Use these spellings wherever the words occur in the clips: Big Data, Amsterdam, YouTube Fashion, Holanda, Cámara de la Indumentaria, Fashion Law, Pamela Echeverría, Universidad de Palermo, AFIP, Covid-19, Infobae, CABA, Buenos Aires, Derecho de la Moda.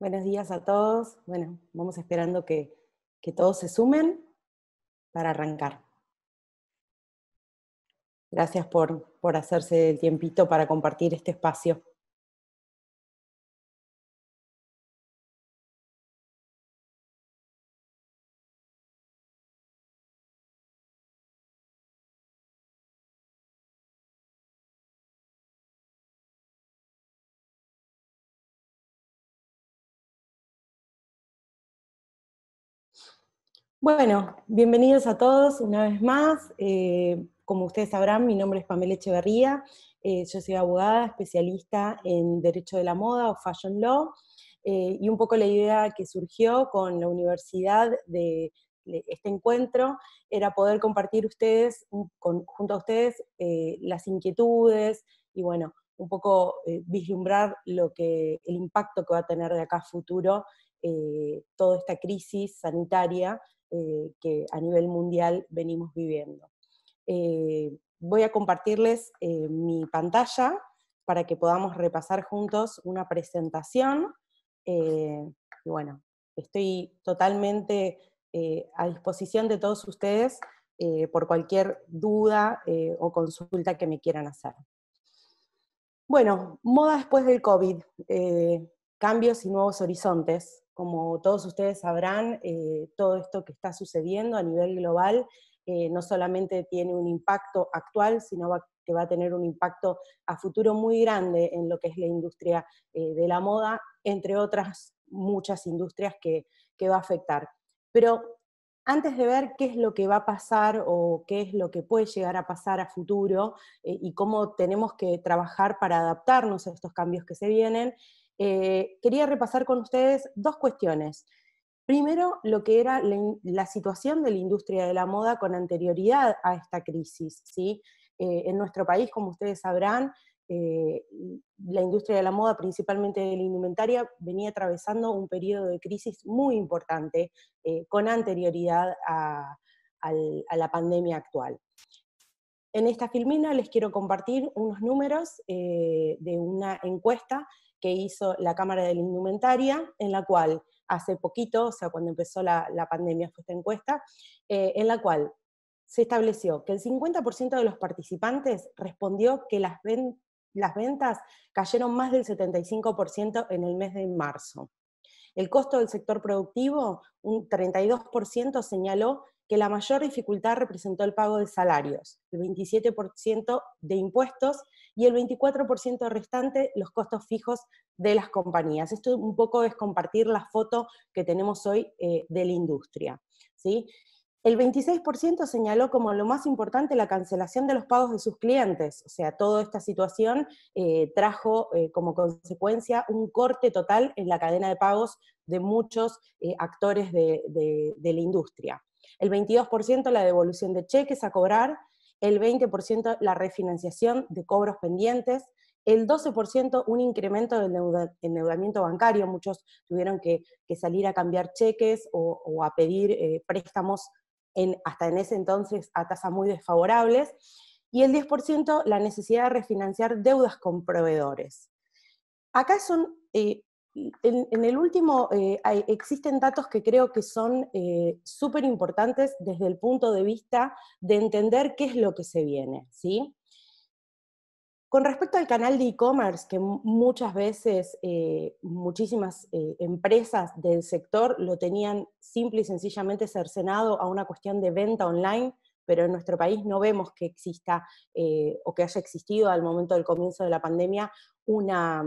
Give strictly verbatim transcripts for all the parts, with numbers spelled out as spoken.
Buenos días a todos. Bueno, vamos esperando que, que todos se sumen para arrancar. Gracias por, por hacerse el tiempito para compartir este espacio. Bueno, bienvenidos a todos una vez más. Eh, como ustedes sabrán, mi nombre es Pamela Echeverría, eh, yo soy abogada, especialista en Derecho de la Moda o Fashion Law, eh, y un poco la idea que surgió con la universidad de, de este encuentro era poder compartir ustedes, con, junto a ustedes eh, las inquietudes y bueno, un poco eh, vislumbrar lo que, el impacto que va a tener de acá a futuro eh, toda esta crisis sanitaria Eh, que a nivel mundial venimos viviendo. Eh, voy a compartirles eh, mi pantalla para que podamos repasar juntos una presentación. Eh, y bueno, estoy totalmente eh, a disposición de todos ustedes eh, por cualquier duda eh, o consulta que me quieran hacer. Bueno, moda después del COVID, eh, cambios y nuevos horizontes. Como todos ustedes sabrán, eh, todo esto que está sucediendo a nivel global eh, no solamente tiene un impacto actual, sino va, que va a tener un impacto a futuro muy grande en lo que es la industria eh, de la moda, entre otras muchas industrias que, que va a afectar. Pero antes de ver qué es lo que va a pasar o qué es lo que puede llegar a pasar a futuro eh, y cómo tenemos que trabajar para adaptarnos a estos cambios que se vienen, Eh, quería repasar con ustedes dos cuestiones. Primero, lo que era la, la situación de la industria de la moda con anterioridad a esta crisis, ¿sí? Eh, en nuestro país, como ustedes sabrán, eh, la industria de la moda, principalmente de la indumentaria, venía atravesando un periodo de crisis muy importante eh, con anterioridad a, a, a la pandemia actual. En esta filmina les quiero compartir unos números eh, de una encuesta que hizo la Cámara de la Indumentaria, en la cual hace poquito, o sea, cuando empezó la, la pandemia fue esta encuesta, eh, en la cual se estableció que el cincuenta por ciento de los participantes respondió que las, ven, las ventas cayeron más del setenta y cinco por ciento en el mes de marzo. El costo del sector productivo, un treinta y dos por ciento señaló que la mayor dificultad representó el pago de salarios, el veintisiete por ciento de impuestos y el veinticuatro por ciento restante los costos fijos de las compañías. Esto un poco es compartir la foto que tenemos hoy eh, de la industria, ¿sí? El veintiséis por ciento señaló como lo más importante la cancelación de los pagos de sus clientes, o sea, toda esta situación eh, trajo eh, como consecuencia un corte total en la cadena de pagos de muchos eh, actores de, de, de la industria. El veintidós por ciento la devolución de cheques a cobrar, el veinte por ciento la refinanciación de cobros pendientes, el doce por ciento un incremento del endeudamiento bancario, muchos tuvieron que, que salir a cambiar cheques o, o a pedir eh, préstamos en, hasta en ese entonces a tasas muy desfavorables, y el diez por ciento la necesidad de refinanciar deudas con proveedores. Acá son... Eh, En, en el último eh, hay, existen datos que creo que son eh, súper importantes desde el punto de vista de entender qué es lo que se viene, ¿sí? Con respecto al canal de e-commerce, que muchas veces eh, muchísimas eh, empresas del sector lo tenían simple y sencillamente cercenado a una cuestión de venta online, pero en nuestro país no vemos que exista eh, o que haya existido al momento del comienzo de la pandemia una...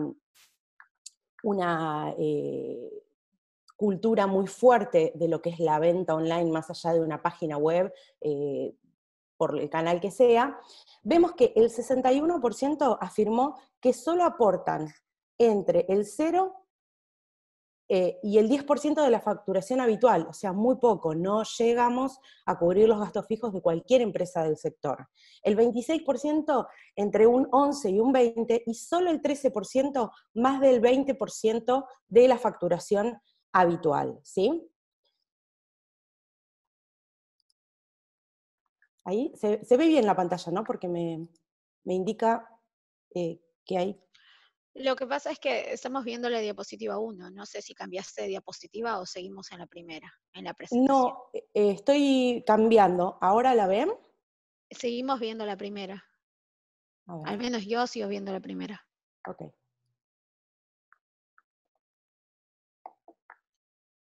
una eh, cultura muy fuerte de lo que es la venta online, más allá de una página web, eh, por el canal que sea, vemos que el sesenta y uno por ciento afirmó que solo aportan entre el cero eh, y el diez por ciento de la facturación habitual, o sea, muy poco, no llegamos a cubrir los gastos fijos de cualquier empresa del sector. El veintiséis por ciento entre un once y un veinte, y solo el trece por ciento más del veinte por ciento de la facturación habitual, ¿sí? Ahí, se, se ve bien la pantalla, ¿no? Porque me, me indica eh, que hay Lo que pasa es que estamos viendo la diapositiva uno. No sé si cambiaste de diapositiva o seguimos en la primera, en la presentación. No, eh, estoy cambiando. ¿Ahora la ven? Seguimos viendo la primera. Al menos yo sigo viendo la primera. Ok.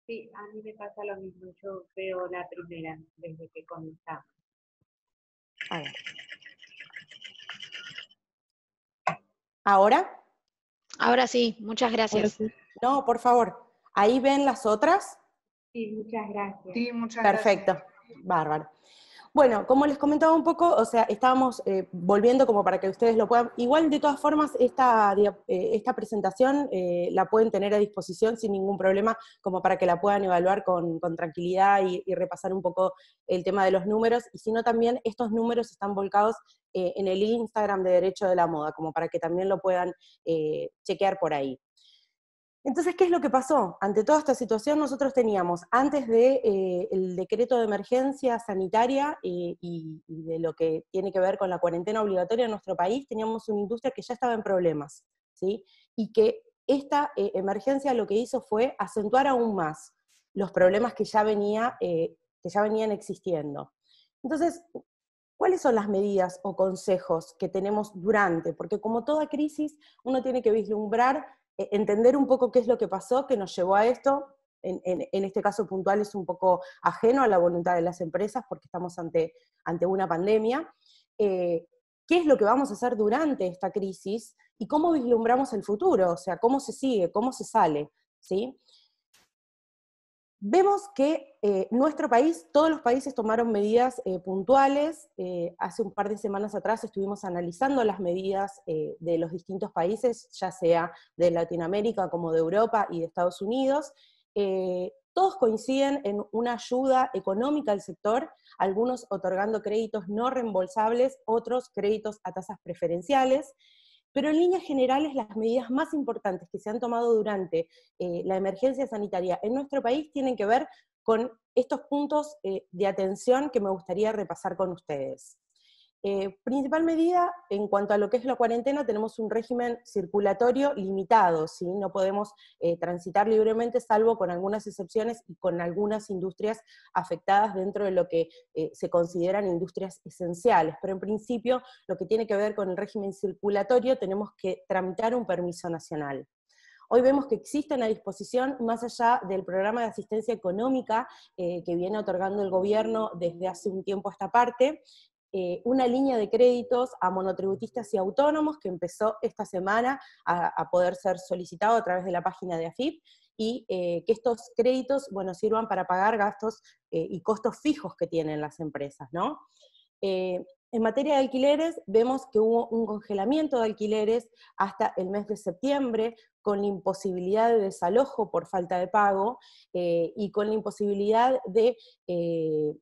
Sí, a mí me pasa lo mismo. Yo veo la primera desde que comenzamos. A ver. ¿Ahora? Ahora sí, muchas gracias. No, por favor. ¿Ahí ven las otras? Sí, muchas gracias. Sí, muchas Perfecto. gracias. Perfecto, bárbaro. Bueno, como les comentaba un poco, o sea, estábamos eh, volviendo como para que ustedes lo puedan... Igual, de todas formas, esta, eh, esta presentación eh, la pueden tener a disposición sin ningún problema, como para que la puedan evaluar con, con tranquilidad y, y repasar un poco el tema de los números, y si no también estos números están volcados eh, en el Instagram de Derecho de la Moda, como para que también lo puedan eh, chequear por ahí. Entonces, ¿qué es lo que pasó? Ante toda esta situación nosotros teníamos, antes del eh, decreto de emergencia sanitaria eh, y, y de lo que tiene que ver con la cuarentena obligatoria en nuestro país, teníamos una industria que ya estaba en problemas, ¿sí? Y que esta eh, emergencia lo que hizo fue acentuar aún más los problemas que ya, venía, eh, que ya venían existiendo. Entonces, ¿cuáles son las medidas o consejos que tenemos durante? Porque como toda crisis, uno tiene que vislumbrar, entender un poco qué es lo que pasó, que nos llevó a esto, en, en, en este caso puntual es un poco ajeno a la voluntad de las empresas porque estamos ante, ante una pandemia, eh, qué es lo que vamos a hacer durante esta crisis y cómo vislumbramos el futuro, o sea, cómo se sigue, cómo se sale, ¿sí? Vemos que eh, nuestro país, todos los países tomaron medidas eh, puntuales, eh, hace un par de semanas atrás estuvimos analizando las medidas eh, de los distintos países, ya sea de Latinoamérica como de Europa y de Estados Unidos, eh, todos coinciden en una ayuda económica al sector, algunos otorgando créditos no reembolsables, otros créditos a tasas preferenciales, pero en líneas generales las medidas más importantes que se han tomado durante eh, la emergencia sanitaria en nuestro país tienen que ver con estos puntos eh, de atención que me gustaría repasar con ustedes. Eh, principal medida, en cuanto a lo que es la cuarentena, tenemos un régimen circulatorio limitado, ¿sí? No podemos eh, transitar libremente, salvo con algunas excepciones y con algunas industrias afectadas dentro de lo que eh, se consideran industrias esenciales. Pero en principio, lo que tiene que ver con el régimen circulatorio, tenemos que tramitar un permiso nacional. Hoy vemos que existen a disposición, más allá del programa de asistencia económica eh, que viene otorgando el gobierno desde hace un tiempo a esta parte, Eh, una línea de créditos a monotributistas y autónomos que empezó esta semana a, a poder ser solicitado a través de la página de A F I P, y eh, que estos créditos, bueno, sirvan para pagar gastos eh, y costos fijos que tienen las empresas, ¿no? Eh, en materia de alquileres, vemos que hubo un congelamiento de alquileres hasta el mes de septiembre, con la imposibilidad de desalojo por falta de pago, eh, y con la imposibilidad de, eh,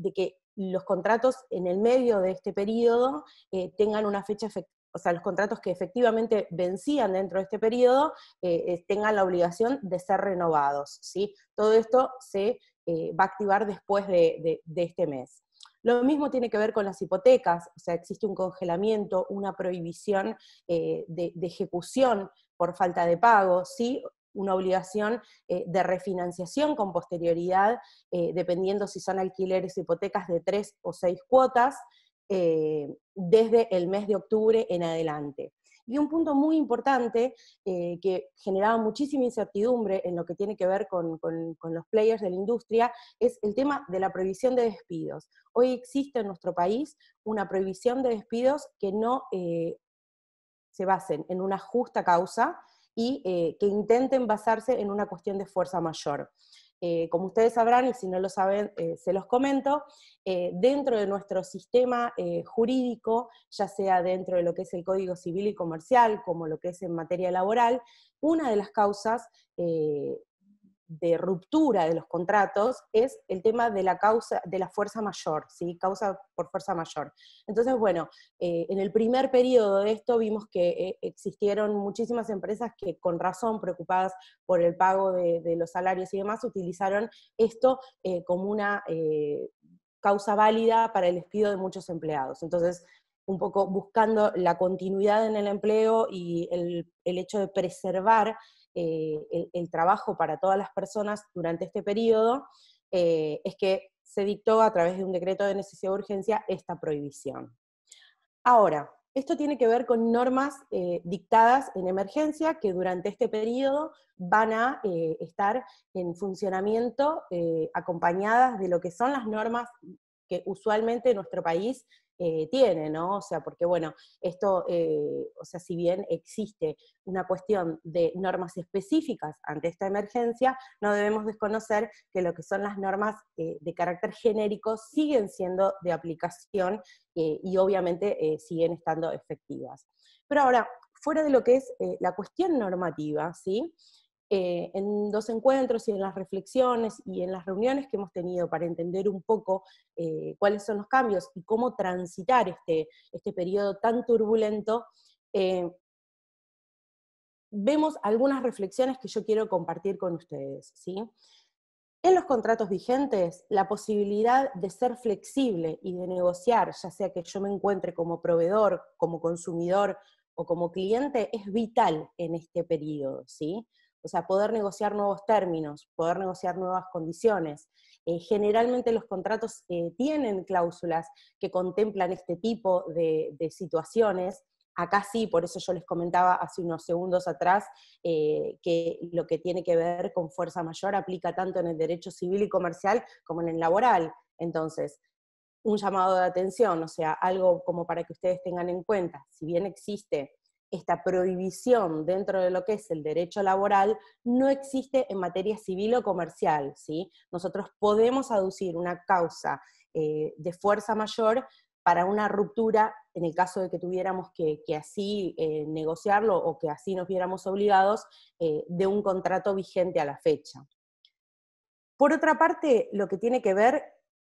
de que los contratos en el medio de este periodo eh, tengan una fecha, o sea, los contratos que efectivamente vencían dentro de este periodo eh, tengan la obligación de ser renovados, ¿sí? Todo esto se eh, va a activar después de, de, de este mes. Lo mismo tiene que ver con las hipotecas, o sea, existe un congelamiento, una prohibición eh, de, de ejecución por falta de pago, ¿sí? Una obligación eh, de refinanciación con posterioridad, eh, dependiendo si son alquileres o hipotecas de tres o seis cuotas, eh, desde el mes de octubre en adelante. Y un punto muy importante, eh, que generaba muchísima incertidumbre en lo que tiene que ver con, con, con los players de la industria, es el tema de la prohibición de despidos. Hoy existe en nuestro país una prohibición de despidos que no eh, se basen en una justa causa, y eh, que intenten basarse en una cuestión de fuerza mayor. Eh, como ustedes sabrán, y si no lo saben, eh, se los comento, eh, dentro de nuestro sistema eh, jurídico, ya sea dentro de lo que es el Código Civil y Comercial, como lo que es en materia laboral, una de las causas eh, de ruptura de los contratos es el tema de la causa de la fuerza mayor, ¿sí? Causa por fuerza mayor. Entonces, bueno, eh, en el primer periodo de esto vimos que eh, existieron muchísimas empresas que, con razón, preocupadas por el pago de, de los salarios y demás, utilizaron esto eh, como una eh, causa válida para el despido de muchos empleados. Entonces, un poco buscando la continuidad en el empleo y el, el hecho de preservar eh, el, el trabajo para todas las personas durante este periodo, eh, es que se dictó a través de un decreto de necesidad de urgencia esta prohibición. Ahora, esto tiene que ver con normas eh, dictadas en emergencia que durante este periodo van a eh, estar en funcionamiento eh, acompañadas de lo que son las normas que usualmente nuestro país eh, tiene, ¿no? O sea, porque bueno, esto, eh, o sea, si bien existe una cuestión de normas específicas ante esta emergencia, no debemos desconocer que lo que son las normas eh, de carácter genérico siguen siendo de aplicación eh, y obviamente eh, siguen estando efectivas. Pero ahora, fuera de lo que es eh, la cuestión normativa, ¿sí? Eh, en los encuentros y en las reflexiones y en las reuniones que hemos tenido para entender un poco eh, cuáles son los cambios y cómo transitar este, este periodo tan turbulento, eh, vemos algunas reflexiones que yo quiero compartir con ustedes, ¿sí? En los contratos vigentes, la posibilidad de ser flexible y de negociar, ya sea que yo me encuentre como proveedor, como consumidor o como cliente, es vital en este periodo, ¿sí? O sea, poder negociar nuevos términos, poder negociar nuevas condiciones. Eh, generalmente los contratos eh, tienen cláusulas que contemplan este tipo de, de situaciones. Acá sí, por eso yo les comentaba hace unos segundos atrás eh, que lo que tiene que ver con fuerza mayor aplica tanto en el derecho civil y comercial como en el laboral. Entonces, un llamado de atención, o sea, algo como para que ustedes tengan en cuenta, si bien existe esta prohibición dentro de lo que es el derecho laboral, no existe en materia civil o comercial, ¿sí? Nosotros podemos aducir una causa eh, de fuerza mayor para una ruptura, en el caso de que tuviéramos que, que así eh, negociarlo o que así nos viéramos obligados, eh, de un contrato vigente a la fecha. Por otra parte, lo que tiene que ver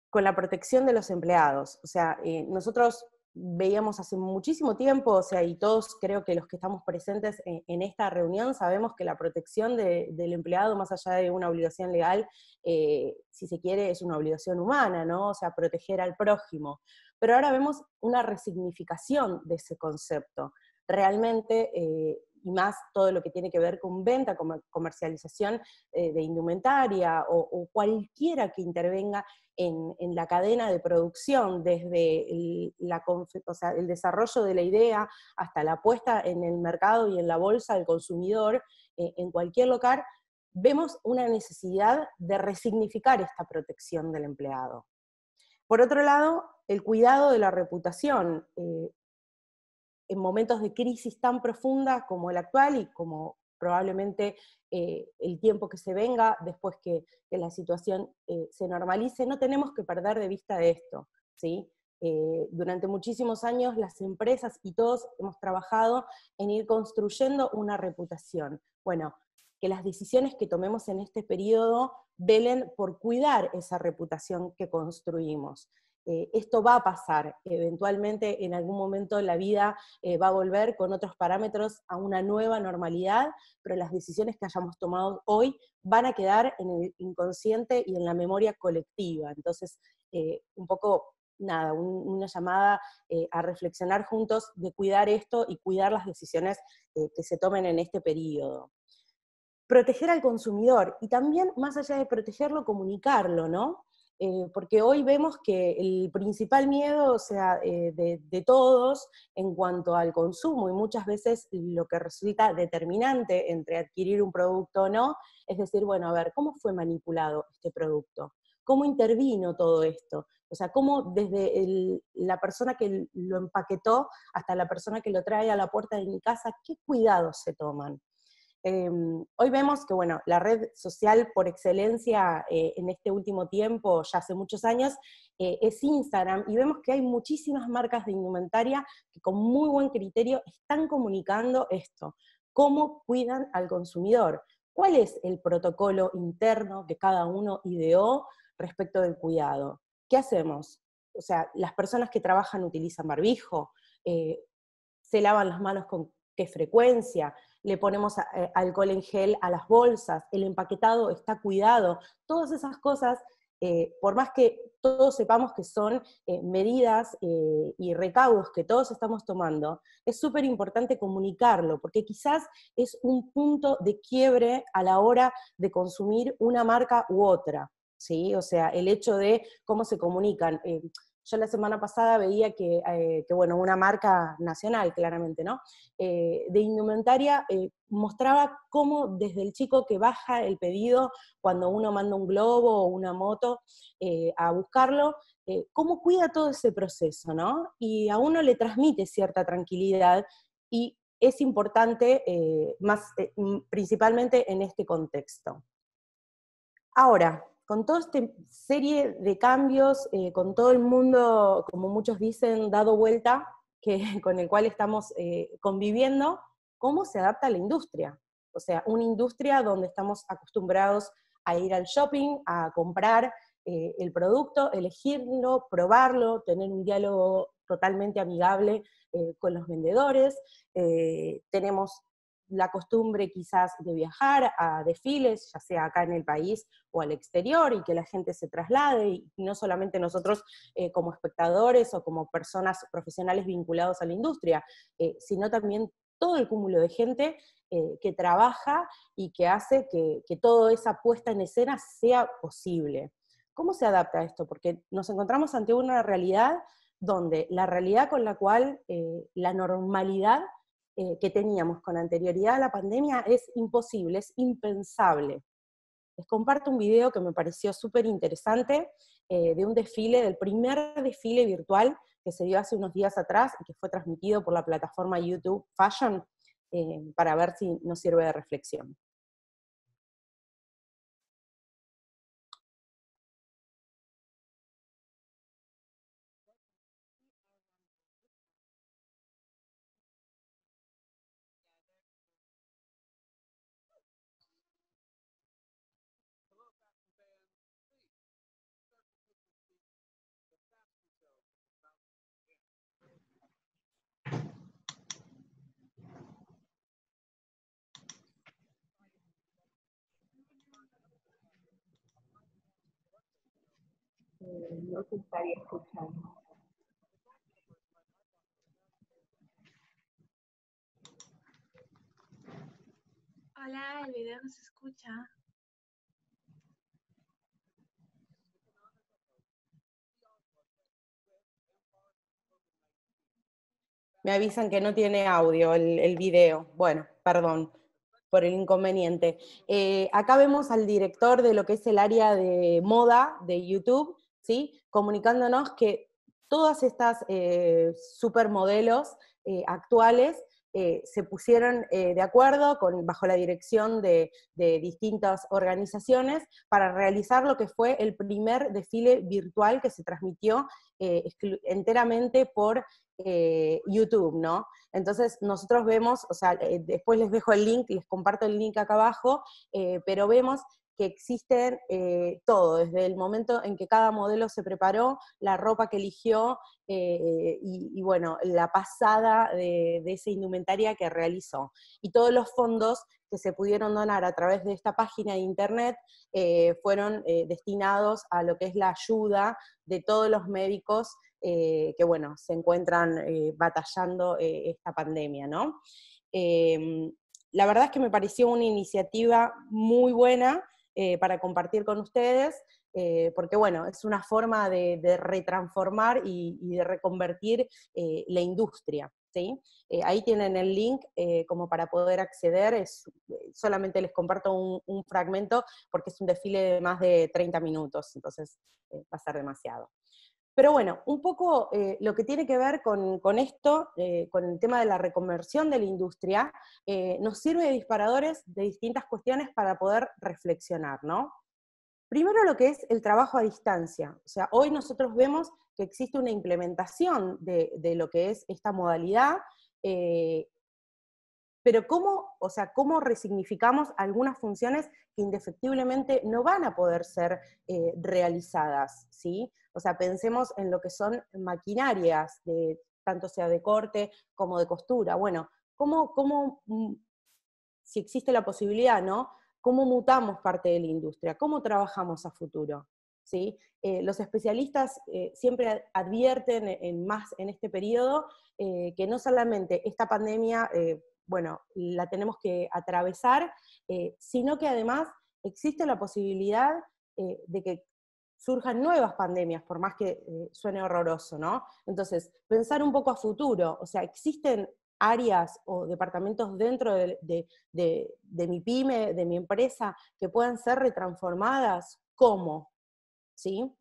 con la protección de los empleados, o sea, eh, nosotros veíamos hace muchísimo tiempo, o sea, y todos creo que los que estamos presentes en, en esta reunión sabemos que la protección de, del empleado, más allá de una obligación legal, eh, si se quiere, es una obligación humana, ¿no? O sea, proteger al prójimo. Pero ahora vemos una resignificación de ese concepto. Realmente, eh, y más todo lo que tiene que ver con venta, comercialización eh, de indumentaria, o, o cualquiera que intervenga en, en la cadena de producción, desde el, la, o sea, el desarrollo de la idea hasta la puesta en el mercado y en la bolsa del consumidor, eh, en cualquier local, vemos una necesidad de resignificar esta protección del empleado. Por otro lado, el cuidado de la reputación. Eh, en momentos de crisis tan profunda como el actual y como probablemente eh, el tiempo que se venga después que, que la situación eh, se normalice, no tenemos que perder de vista esto, ¿sí? Eh, durante muchísimos años las empresas y todos hemos trabajado en ir construyendo una reputación. Bueno, que las decisiones que tomemos en este periodo velen por cuidar esa reputación que construimos. Eh, esto va a pasar, eventualmente en algún momento la vida eh, va a volver con otros parámetros a una nueva normalidad, pero las decisiones que hayamos tomado hoy van a quedar en el inconsciente y en la memoria colectiva. Entonces, eh, un poco, nada, un, una llamada eh, a reflexionar juntos de cuidar esto y cuidar las decisiones eh, que se tomen en este periodo. Proteger al consumidor, y también, más allá de protegerlo, comunicarlo, ¿no? Eh, porque hoy vemos que el principal miedo, o sea, eh, de, de todos en cuanto al consumo, y muchas veces lo que resulta determinante entre adquirir un producto o no, es decir, bueno, a ver, ¿cómo fue manipulado este producto? ¿Cómo intervino todo esto? O sea, ¿cómo desde el, la persona que lo empaquetó hasta la persona que lo trae a la puerta de mi casa, qué cuidados se toman? Eh, hoy vemos que bueno, la red social por excelencia eh, en este último tiempo, ya hace muchos años, eh, es Instagram, y vemos que hay muchísimas marcas de indumentaria que con muy buen criterio están comunicando esto, cómo cuidan al consumidor, cuál es el protocolo interno que cada uno ideó respecto del cuidado, qué hacemos, o sea, las personas que trabajan utilizan barbijo, eh, se lavan las manos con qué frecuencia, le ponemos alcohol en gel a las bolsas, el empaquetado está cuidado, todas esas cosas eh, por más que todos sepamos que son eh, medidas eh, y recaudos que todos estamos tomando, es súper importante comunicarlo, porque quizás es un punto de quiebre a la hora de consumir una marca u otra, ¿sí? O sea, el hecho de cómo se comunican. Eh, yo la semana pasada veía que, eh, que, bueno, una marca nacional, claramente, ¿no? Eh, de indumentaria eh, mostraba cómo desde el chico que baja el pedido, cuando uno manda un globo o una moto eh, a buscarlo, eh, cómo cuida todo ese proceso, ¿no? Y a uno le transmite cierta tranquilidad, y es importante eh, más, eh, principalmente en este contexto. Ahora, con toda esta serie de cambios, eh, con todo el mundo, como muchos dicen, dado vuelta, que, con el cual estamos eh, conviviendo, ¿cómo se adapta la industria? O sea, una industria donde estamos acostumbrados a ir al shopping, a comprar eh, el producto, elegirlo, probarlo, tener un diálogo totalmente amigable eh, con los vendedores, eh, tenemos la costumbre quizás de viajar a desfiles, ya sea acá en el país o al exterior, y que la gente se traslade, y no solamente nosotros eh, como espectadores o como personas profesionales vinculados a la industria, eh, sino también todo el cúmulo de gente eh, que trabaja y que hace que, que toda esa puesta en escena sea posible. ¿Cómo se adapta a esto? Porque nos encontramos ante una realidad donde la realidad con la cual eh, la normalidad Eh, que teníamos con anterioridad a la pandemia es imposible, es impensable. Les comparto un video que me pareció súper interesante, eh, de un desfile, del primer desfile virtual que se dio hace unos días atrás, y que fue transmitido por la plataforma YouTube Fashion, eh, para ver si nos sirve de reflexión. No te estaría escuchando. Hola, el video no se escucha. Me avisan que no tiene audio el, el video. Bueno, perdón por el inconveniente. Eh, acá vemos al director de lo que es el área de moda de YouTube, ¿sí? Comunicándonos que todas estas eh, supermodelos eh, actuales eh, se pusieron eh, de acuerdo con, bajo la dirección de, de distintas organizaciones, para realizar lo que fue el primer desfile virtual que se transmitió eh, enteramente por eh, YouTube, ¿no? Entonces nosotros vemos, o sea, después les dejo el link, les comparto el link acá abajo, eh, pero vemos que existen eh, todo, desde el momento en que cada modelo se preparó, la ropa que eligió, eh, y, y bueno, la pasada de, de esa indumentaria que realizó. Y todos los fondos que se pudieron donar a través de esta página de internet eh, fueron eh, destinados a lo que es la ayuda de todos los médicos eh, que, bueno, se encuentran eh, batallando eh, esta pandemia, ¿no? Eh, la verdad es que me pareció una iniciativa muy buena, Eh, para compartir con ustedes, eh, porque bueno, es una forma de, de retransformar y, y de reconvertir eh, la industria, ¿sí? Eh, ahí tienen el link eh, como para poder acceder, es, solamente les comparto un, un fragmento, porque es un desfile de más de treinta minutos, entonces eh, va a ser demasiado. Pero bueno, un poco eh, lo que tiene que ver con, con esto, eh, con el tema de la reconversión de la industria, eh, nos sirve de disparadores de distintas cuestiones para poder reflexionar, ¿no? Primero, lo que es el trabajo a distancia. O sea, hoy nosotros vemos que existe una implementación de, de lo que es esta modalidad, eh, pero cómo, o sea, cómo resignificamos algunas funciones que indefectiblemente no van a poder ser eh, realizadas, ¿sí? O sea, pensemos en lo que son maquinarias, de, tanto sea de corte como de costura. Bueno, ¿cómo, cómo, si existe la posibilidad, ¿no? ¿Cómo mutamos parte de la industria? ¿Cómo trabajamos a futuro? ¿sí? Eh, los especialistas eh, siempre advierten en más en este periodo eh, que no solamente esta pandemia, eh, bueno, la tenemos que atravesar, eh, sino que además existe la posibilidad eh, de que surjan nuevas pandemias, por más que eh, suene horroroso, ¿no? Entonces, pensar un poco a futuro, o sea, existen áreas o departamentos dentro de, de, de, de mi pyme, de mi empresa, que puedan ser retransformadas, ¿cómo? ¿Sí?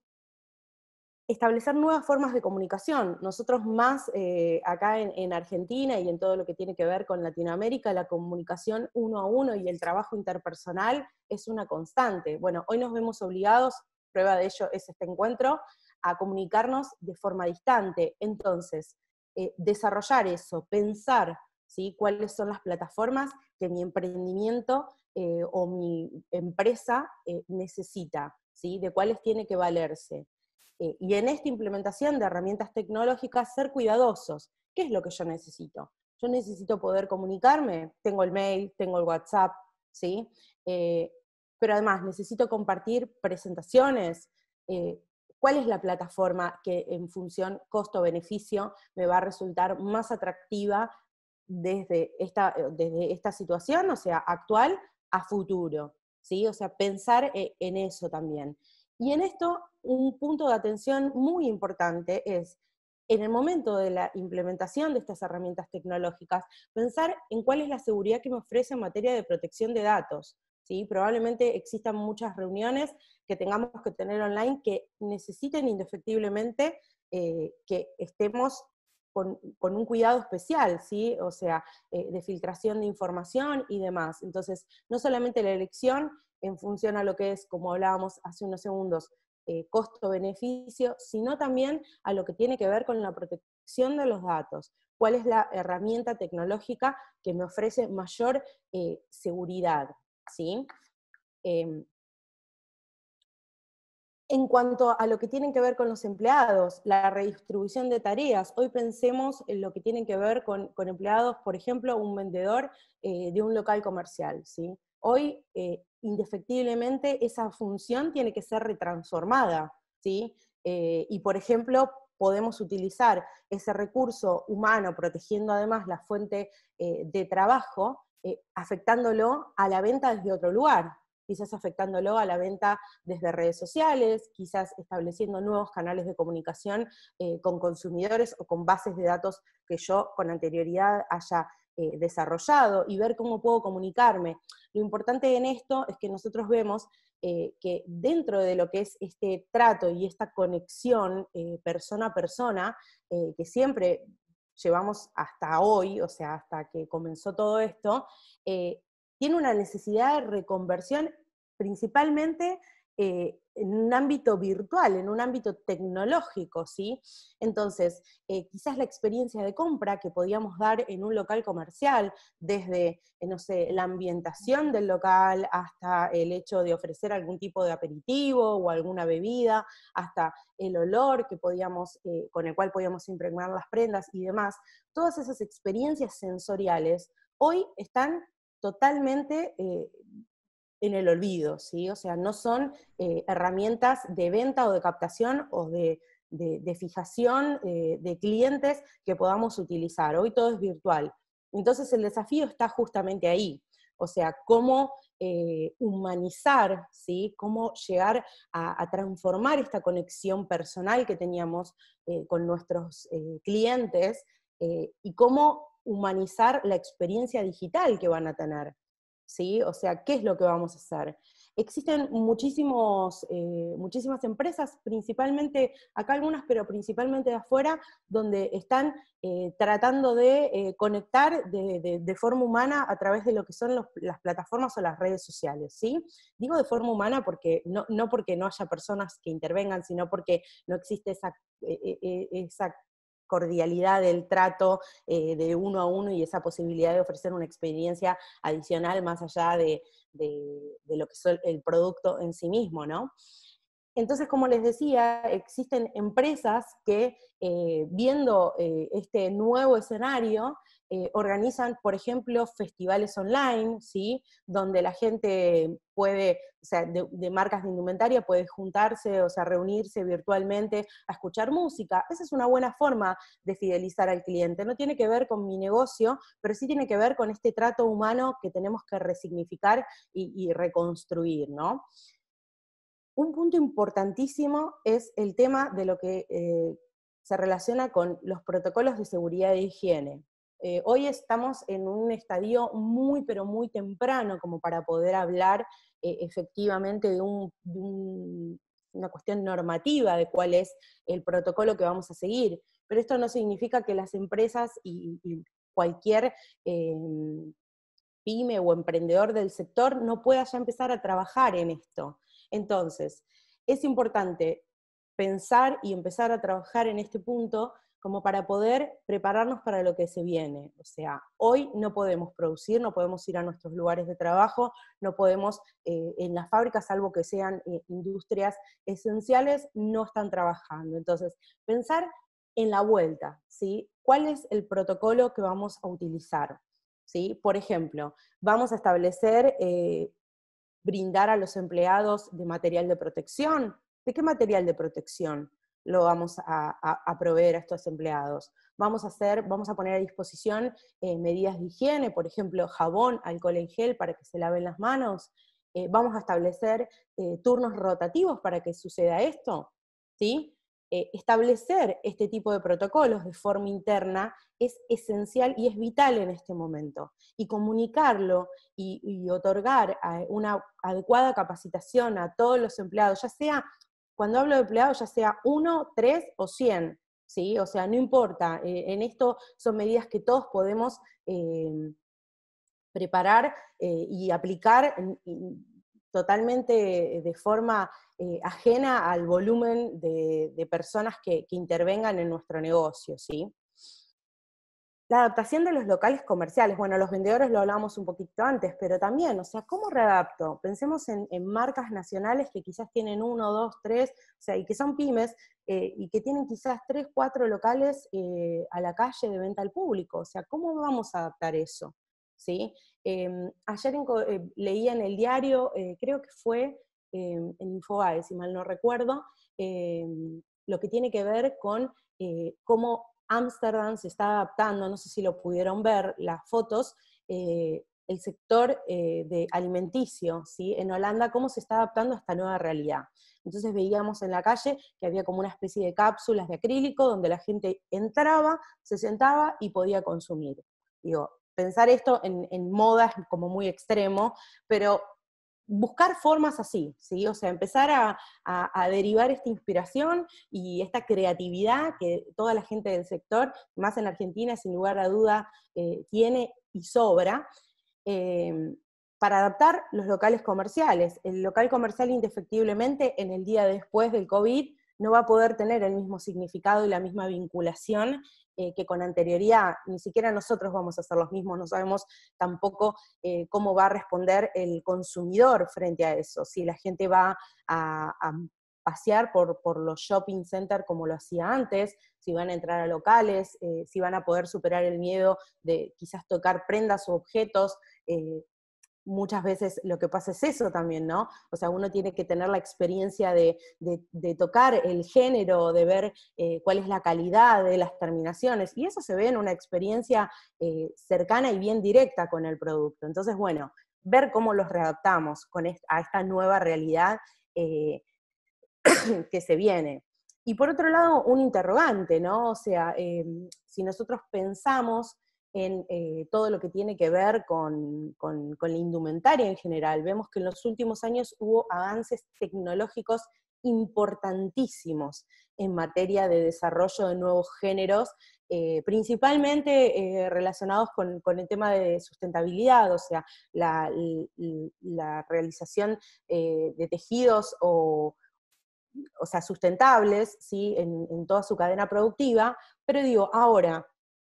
Establecer nuevas formas de comunicación. Nosotros más eh, acá en, en Argentina y en todo lo que tiene que ver con Latinoamérica, la comunicación uno a uno y el trabajo interpersonal es una constante. Bueno, hoy nos vemos obligados, prueba de ello es este encuentro, a comunicarnos de forma distante. Entonces, eh, desarrollar eso, pensar, ¿sí? Cuáles son las plataformas que mi emprendimiento eh, o mi empresa eh, necesita, ¿sí? De cuáles tiene que valerse. Eh, y en esta implementación de herramientas tecnológicas, ser cuidadosos. ¿Qué es lo que yo necesito? Yo necesito poder comunicarme, tengo el mail, tengo el WhatsApp, ¿sí? Eh, pero además necesito compartir presentaciones, eh, cuál es la plataforma que en función costo-beneficio me va a resultar más atractiva desde esta, desde esta situación, o sea, actual a futuro, ¿sí? O sea, pensar en eso también. Y en esto, un punto de atención muy importante es, en el momento de la implementación de estas herramientas tecnológicas, pensar en cuál es la seguridad que me ofrece en materia de protección de datos, ¿sí? Probablemente existan muchas reuniones que tengamos que tener online que necesiten indefectiblemente eh, que estemos con, con un cuidado especial, ¿sí? O sea, eh, de filtración de información y demás. Entonces, no solamente la elección en función a lo que es, como hablábamos hace unos segundos, eh, costo-beneficio, sino también a lo que tiene que ver con la protección de los datos. ¿Cuál es la herramienta tecnológica que me ofrece mayor eh, seguridad? ¿Sí? Eh, en cuanto a lo que tienen que ver con los empleados, la redistribución de tareas, hoy pensemos en lo que tienen que ver con, con empleados, por ejemplo, un vendedor eh, de un local comercial, ¿sí? Hoy, eh, indefectiblemente, esa función tiene que ser retransformada, ¿sí? Eh, y por ejemplo, podemos utilizar ese recurso humano, protegiendo además la fuente eh, de trabajo, Eh, afectándolo a la venta desde otro lugar, quizás afectándolo a la venta desde redes sociales, quizás estableciendo nuevos canales de comunicación eh, con consumidores o con bases de datos que yo con anterioridad haya eh, desarrollado, y ver cómo puedo comunicarme. Lo importante en esto es que nosotros vemos eh, que dentro de lo que es este trato y esta conexión eh, persona a persona, eh, que siempre llevamos hasta hoy, o sea, hasta que comenzó todo esto, eh, tiene una necesidad de reconversión principalmente eh, en un ámbito virtual, en un ámbito tecnológico, ¿sí? Entonces, eh, quizás la experiencia de compra que podíamos dar en un local comercial, desde, no sé, la ambientación del local, hasta el hecho de ofrecer algún tipo de aperitivo o alguna bebida, hasta el olor que podíamos, eh, con el cual podíamos impregnar las prendas y demás, todas esas experiencias sensoriales hoy están totalmente eh, en el olvido, ¿sí? O sea, no son eh, herramientas de venta o de captación o de, de, de fijación eh, de clientes que podamos utilizar. Hoy todo es virtual. Entonces el desafío está justamente ahí. O sea, cómo eh, humanizar, ¿sí? Cómo llegar a, a transformar esta conexión personal que teníamos eh, con nuestros eh, clientes eh, y cómo humanizar la experiencia digital que van a tener. ¿Sí? O sea, ¿qué es lo que vamos a hacer? Existen muchísimos, eh, muchísimas empresas, principalmente, acá algunas, pero principalmente de afuera, donde están eh, tratando de eh, conectar de, de, de forma humana a través de lo que son los, las plataformas o las redes sociales, ¿sí? Digo de forma humana porque no, no porque no haya personas que intervengan, sino porque no existe esa, eh, esa cordialidad del trato eh, de uno a uno y esa posibilidad de ofrecer una experiencia adicional más allá de, de, de lo que es el producto en sí mismo, ¿no? Entonces, como les decía, existen empresas que eh, viendo eh, este nuevo escenario eh, organizan, por ejemplo, festivales online, ¿sí? Donde la gente puede, o sea, de, de marcas de indumentaria puede juntarse, o sea, reunirse virtualmente a escuchar música. Esa es una buena forma de fidelizar al cliente. No tiene que ver con mi negocio, pero sí tiene que ver con este trato humano que tenemos que resignificar y, y reconstruir, ¿no? Un punto importantísimo es el tema de lo que eh, se relaciona con los protocolos de seguridad e higiene. Eh, hoy estamos en un estadio muy, pero muy temprano como para poder hablar eh, efectivamente de, un, de un, una cuestión normativa de cuál es el protocolo que vamos a seguir. Pero esto no significa que las empresas y, y cualquier eh, pyme o emprendedor del sector no pueda ya empezar a trabajar en esto. Entonces, es importante pensar y empezar a trabajar en este punto como para poder prepararnos para lo que se viene. O sea, hoy no podemos producir, no podemos ir a nuestros lugares de trabajo, no podemos, eh, en las fábricas, salvo que sean eh, industrias esenciales, no están trabajando. Entonces, pensar en la vuelta, ¿sí? ¿Cuál es el protocolo que vamos a utilizar? ¿Sí? Por ejemplo, vamos a establecer, eh, brindar a los empleados de material de protección. ¿De qué material de protección lo vamos a, a, a proveer a estos empleados? Vamos a, hacer, vamos a poner a disposición eh, medidas de higiene, por ejemplo, jabón, alcohol en gel para que se laven las manos. Eh, vamos a establecer eh, turnos rotativos para que suceda esto, ¿sí? Eh, establecer este tipo de protocolos de forma interna es esencial y es vital en este momento. Y comunicarlo y, y otorgar una adecuada capacitación a todos los empleados, ya sea... Cuando hablo de empleados, ya sea uno, tres o cien, ¿sí? O sea, no importa, eh, en esto son medidas que todos podemos eh, preparar eh, y aplicar y totalmente de forma eh, ajena al volumen de, de personas que, que intervengan en nuestro negocio, ¿sí? La adaptación de los locales comerciales, bueno, los vendedores lo hablábamos un poquito antes, pero también, o sea, ¿cómo readapto? Pensemos en, en marcas nacionales que quizás tienen uno, dos, tres, o sea, y que son pymes, eh, y que tienen quizás tres, cuatro locales eh, a la calle de venta al público, o sea, ¿cómo vamos a adaptar eso? ¿Sí? Eh, ayer en, eh, leía en el diario, eh, creo que fue eh, en Infobae, si mal no recuerdo, eh, lo que tiene que ver con eh, cómo Amsterdam se está adaptando, no sé si lo pudieron ver, las fotos, eh, el sector eh, de alimenticio, ¿sí? En Holanda, cómo se está adaptando a esta nueva realidad. Entonces veíamos en la calle que había como una especie de cápsulas de acrílico donde la gente entraba, se sentaba y podía consumir. Digo, pensar esto en, en moda es como muy extremo, pero buscar formas así, ¿sí? O sea, empezar a, a, a derivar esta inspiración y esta creatividad que toda la gente del sector, más en Argentina, sin lugar a duda, eh, tiene y sobra, eh, para adaptar los locales comerciales. El local comercial, indefectiblemente, en el día después del COVID, no va a poder tener el mismo significado y la misma vinculación eh, que con anterioridad. Ni siquiera nosotros vamos a hacer los mismos, no sabemos tampoco eh, cómo va a responder el consumidor frente a eso, si la gente va a, a pasear por, por los shopping centers como lo hacía antes, si van a entrar a locales, eh, si van a poder superar el miedo de quizás tocar prendas o objetos. eh, Muchas veces lo que pasa es eso también, ¿no? O sea, uno tiene que tener la experiencia de, de, de tocar el género, de ver eh, cuál es la calidad de las terminaciones, y eso se ve en una experiencia eh, cercana y bien directa con el producto. Entonces, bueno, ver cómo los readaptamos con est- a esta nueva realidad eh, que se viene. Y por otro lado, un interrogante, ¿no? O sea, eh, si nosotros pensamos en eh, todo lo que tiene que ver con, con, con la indumentaria en general. Vemos que en los últimos años hubo avances tecnológicos importantísimos en materia de desarrollo de nuevos géneros, eh, principalmente eh, relacionados con, con el tema de sustentabilidad, o sea, la, la realización eh, de tejidos o... o sea, sustentables, ¿sí? en, en toda su cadena productiva, pero digo, ahora,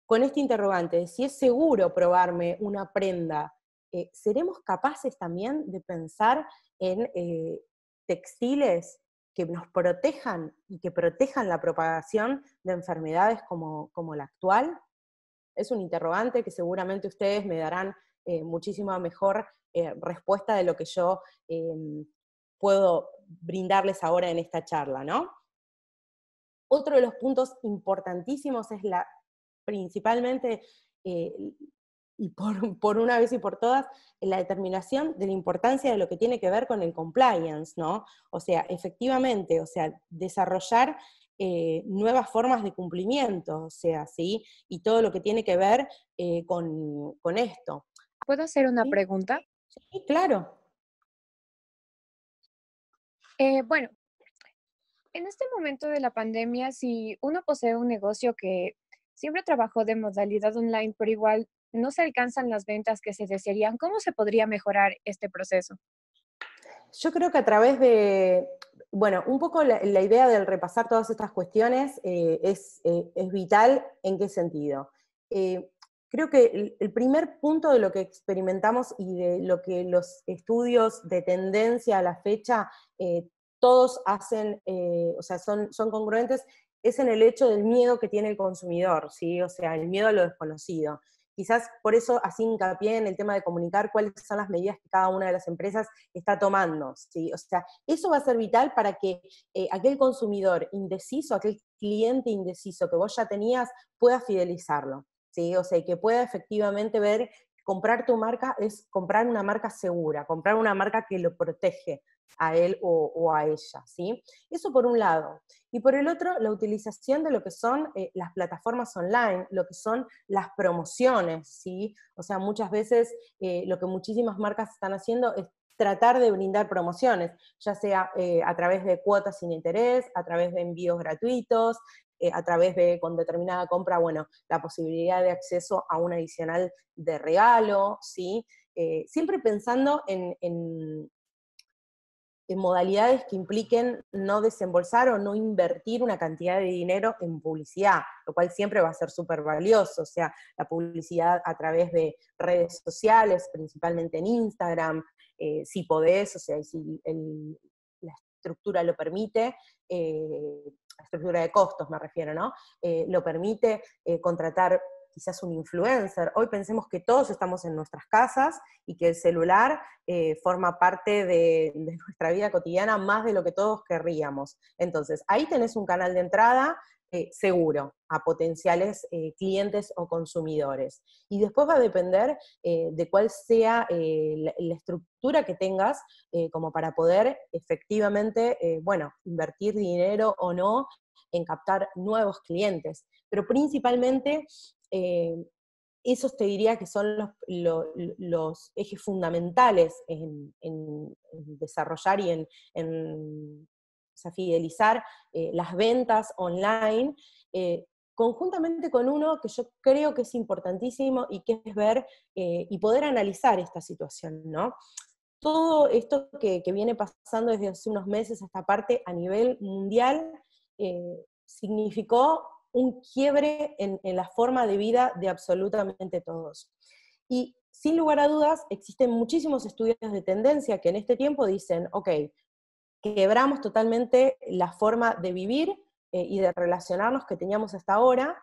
con este interrogante de si es seguro probarme una prenda, eh, ¿seremos capaces también de pensar en eh, textiles que nos protejan y que protejan la propagación de enfermedades como, como la actual? Es un interrogante que seguramente ustedes me darán eh, muchísima mejor eh, respuesta de lo que yo eh, puedo brindarles ahora en esta charla, ¿no? Otro de los puntos importantísimos es la, principalmente, eh, y por, por una vez y por todas, la determinación de la importancia de lo que tiene que ver con el compliance, ¿no? O sea, efectivamente, o sea, desarrollar eh, nuevas formas de cumplimiento, o sea, ¿sí? Y todo lo que tiene que ver eh, con, con esto. ¿Puedo hacer una ¿Sí? pregunta? Sí, claro. Eh, bueno, en este momento de la pandemia, si uno posee un negocio que siempre trabajó de modalidad online, pero igual no se alcanzan las ventas que se desearían, ¿cómo se podría mejorar este proceso? Yo creo que a través de, bueno, un poco la, la idea del repasar todas estas cuestiones eh, es, eh, es vital. ¿En qué sentido? Eh, creo que el, el primer punto de lo que experimentamos y de lo que los estudios de tendencia a la fecha eh, todos hacen, eh, o sea, son, son congruentes, es en el hecho del miedo que tiene el consumidor, ¿sí? O sea, el miedo a lo desconocido. Quizás por eso así hincapié en el tema de comunicar cuáles son las medidas que cada una de las empresas está tomando, ¿sí? O sea, eso va a ser vital para que eh, aquel consumidor indeciso, aquel cliente indeciso que vos ya tenías, pueda fidelizarlo, ¿sí? O sea, que pueda efectivamente ver, comprar tu marca es comprar una marca segura, comprar una marca que lo protege a él o, o a ella, ¿sí? Eso por un lado. Y por el otro, la utilización de lo que son eh, las plataformas online, lo que son las promociones, ¿sí? O sea, muchas veces eh, lo que muchísimas marcas están haciendo es tratar de brindar promociones, ya sea eh, a través de cuotas sin interés, a través de envíos gratuitos, eh, a través de, con determinada compra, bueno, la posibilidad de acceso a un adicional de regalo, ¿sí? Eh, siempre pensando en... en en modalidades que impliquen no desembolsar o no invertir una cantidad de dinero en publicidad, lo cual siempre va a ser súper valioso, o sea, la publicidad a través de redes sociales, principalmente en Instagram, eh, si podés, o sea, si el, la estructura lo permite, eh, la estructura de costos me refiero, ¿no? Eh, lo permite eh, contratar quizás un influencer. Hoy pensemos que todos estamos en nuestras casas y que el celular eh, forma parte de, de nuestra vida cotidiana más de lo que todos querríamos. Entonces, ahí tenés un canal de entrada eh, seguro a potenciales eh, clientes o consumidores. Y después va a depender eh, de cuál sea eh, la, la estructura que tengas eh, como para poder efectivamente, eh, bueno, invertir dinero o no en captar nuevos clientes. Pero principalmente... Eh, esos te diría que son los, los, los ejes fundamentales en, en desarrollar y en, en o sea, fidelizar eh, las ventas online, eh, conjuntamente con uno que yo creo que es importantísimo y que es ver eh, y poder analizar esta situación, ¿no? Todo esto que, que viene pasando desde hace unos meses a esta parte a nivel mundial eh, significó un quiebre en, en la forma de vida de absolutamente todos. Y sin lugar a dudas, existen muchísimos estudios de tendencia que en este tiempo dicen, ok, quebramos totalmente la forma de vivir eh, y de relacionarnos que teníamos hasta ahora,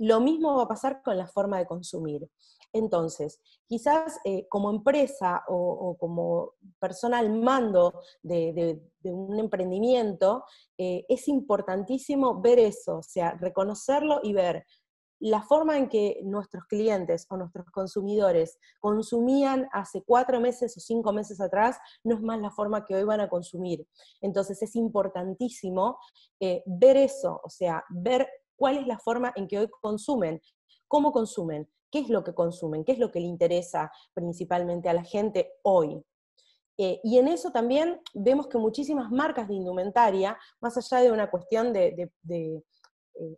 lo mismo va a pasar con la forma de consumir. Entonces, quizás eh, como empresa o, o como persona al mando de, de, de un emprendimiento, eh, es importantísimo ver eso, o sea, reconocerlo y ver la forma en que nuestros clientes o nuestros consumidores consumían hace cuatro meses o cinco meses atrás, no es más la forma que hoy van a consumir. Entonces es importantísimo eh, ver eso, o sea, ver cuál es la forma en que hoy consumen, cómo consumen, qué es lo que consumen, qué es lo que le interesa principalmente a la gente hoy. Eh, y en eso también vemos que muchísimas marcas de indumentaria, más allá de una cuestión de, de, de,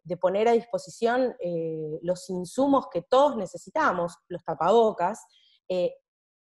de poner a disposición eh, los insumos que todos necesitamos, los tapabocas, eh,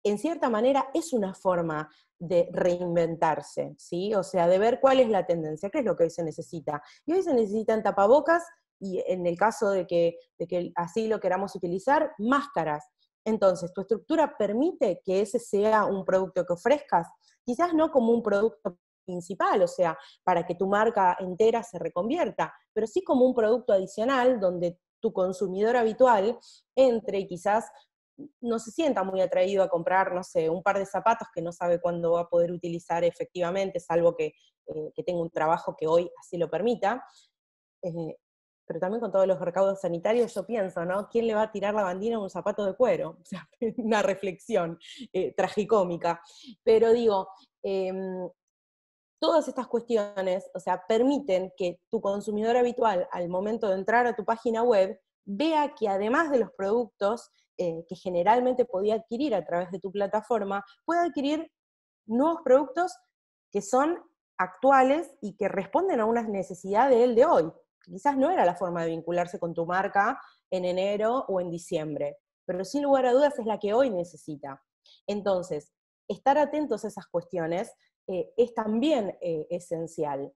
en cierta manera es una forma de reinventarse, ¿sí? O sea, de ver cuál es la tendencia, qué es lo que hoy se necesita. Y hoy se necesitan tapabocas, y en el caso de que, de que así lo queramos utilizar, máscaras. Entonces, ¿tu estructura permite que ese sea un producto que ofrezcas? Quizás no como un producto principal, o sea, para que tu marca entera se reconvierta, pero sí como un producto adicional donde tu consumidor habitual entre y quizás no se sienta muy atraído a comprar, no sé, un par de zapatos que no sabe cuándo va a poder utilizar efectivamente, salvo que, eh, que tenga un trabajo que hoy así lo permita. Eh, pero también con todos los recaudos sanitarios yo pienso, ¿no? ¿Quién le va a tirar la bandina a un zapato de cuero? O sea, una reflexión eh, tragicómica. Pero digo, eh, todas estas cuestiones, o sea, permiten que tu consumidor habitual, al momento de entrar a tu página web, vea que además de los productos eh, que generalmente podía adquirir a través de tu plataforma, pueda adquirir nuevos productos que son actuales y que responden a una necesidad de él de hoy. Quizás no era la forma de vincularse con tu marca en enero o en diciembre, pero sin lugar a dudas es la que hoy necesita. Entonces, estar atentos a esas cuestiones eh, es también eh, esencial.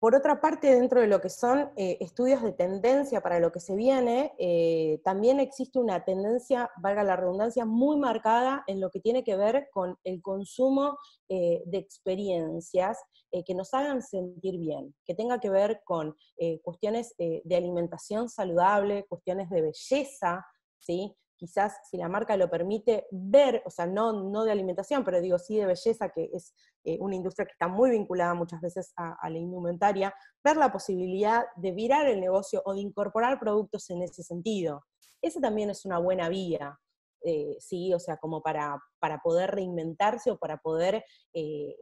Por otra parte, dentro de lo que son eh, estudios de tendencia para lo que se viene, eh, también existe una tendencia, valga la redundancia, muy marcada en lo que tiene que ver con el consumo eh, de experiencias eh, que nos hagan sentir bien, que tenga que ver con eh, cuestiones eh, de alimentación saludable, cuestiones de belleza, ¿sí? Quizás, si la marca lo permite, ver, o sea, no, no de alimentación, pero digo sí de belleza, que es eh, una industria que está muy vinculada muchas veces a, a la indumentaria, ver la posibilidad de virar el negocio o de incorporar productos en ese sentido. Esa también es una buena vía, eh, ¿sí? O sea, como para, para poder reinventarse o para poder eh,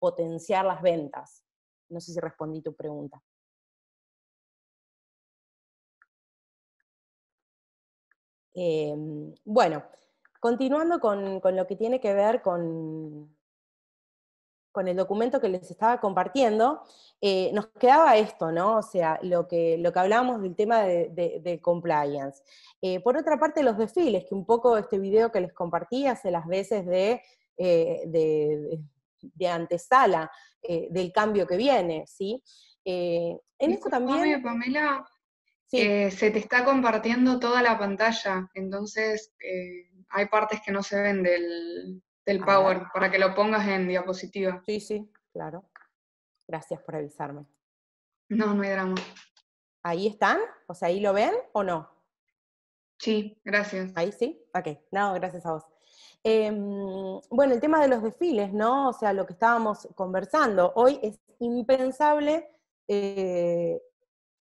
potenciar las ventas. No sé si respondí tu pregunta. Eh, bueno, continuando con, con lo que tiene que ver con, con el documento que les estaba compartiendo, eh, nos quedaba esto, ¿no? O sea, lo que, lo que hablábamos del tema de, de, de compliance. Eh, por otra parte, los desfiles, que un poco este video que les compartí hace las veces de, eh, de, de antesala eh, del cambio que viene, ¿sí? Eh, en esto también... Pamela. Sí. Eh, se te está compartiendo toda la pantalla, entonces eh, hay partes que no se ven del, del Power, ver, para que lo pongas en diapositiva. Sí, sí, claro. Gracias por avisarme. No, no hay drama. ¿Ahí están? O sea, ¿ahí lo ven o no? Sí, gracias. ¿Ahí sí? Ok, no, gracias a vos. Eh, bueno, el tema de los desfiles, ¿no? O sea, lo que estábamos conversando. Hoy es impensable... Eh,